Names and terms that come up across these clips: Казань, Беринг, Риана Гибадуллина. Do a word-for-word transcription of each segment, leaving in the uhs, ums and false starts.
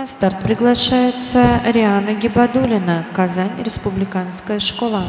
На старт приглашается Риана Гибадуллина, Казань, республиканская школа.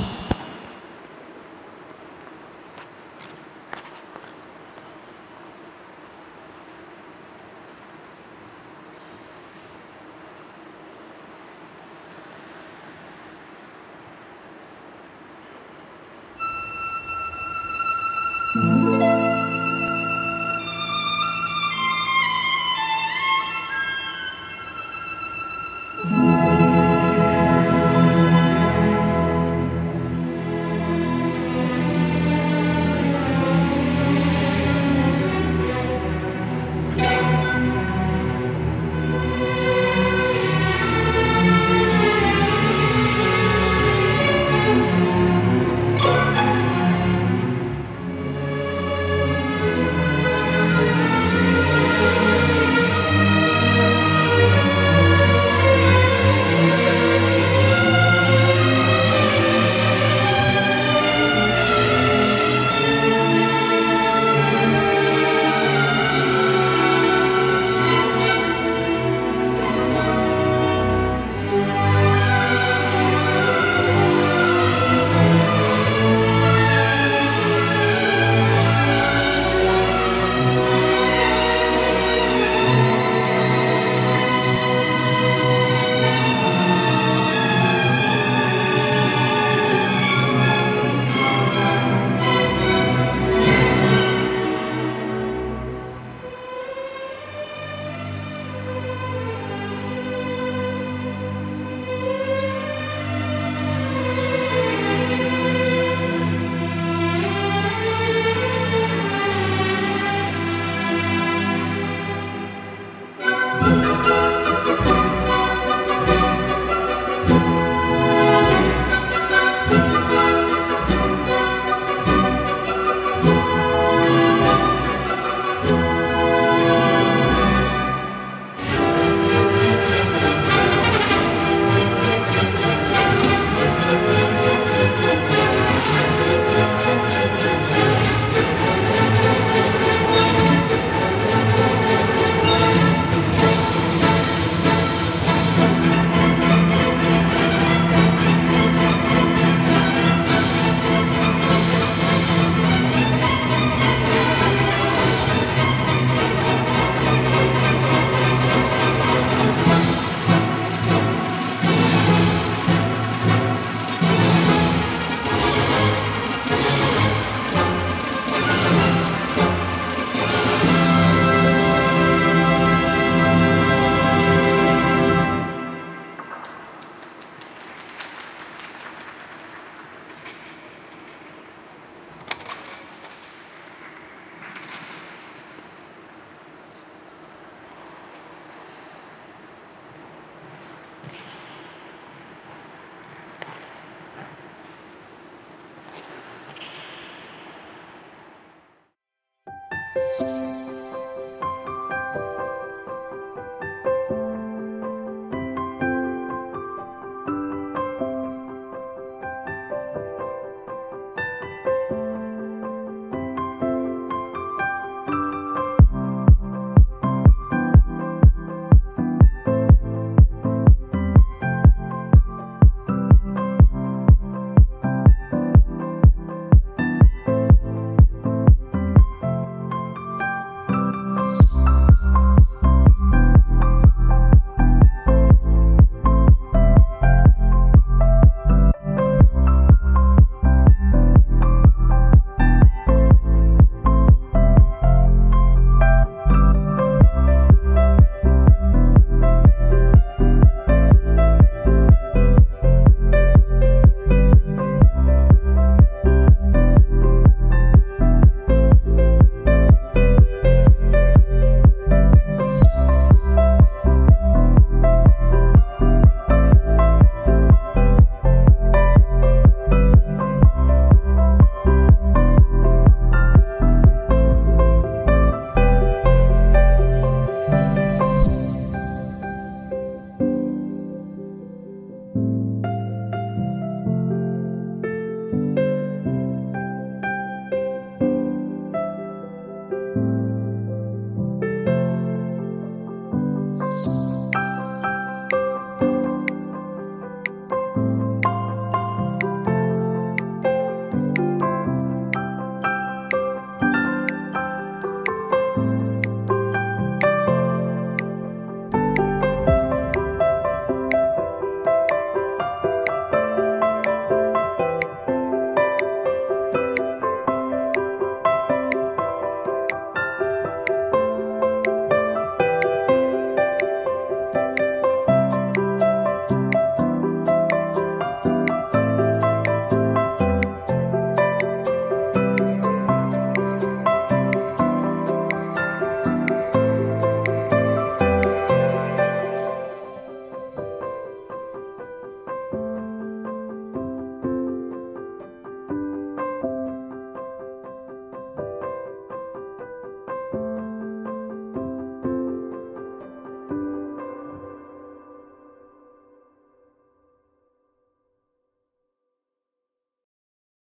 You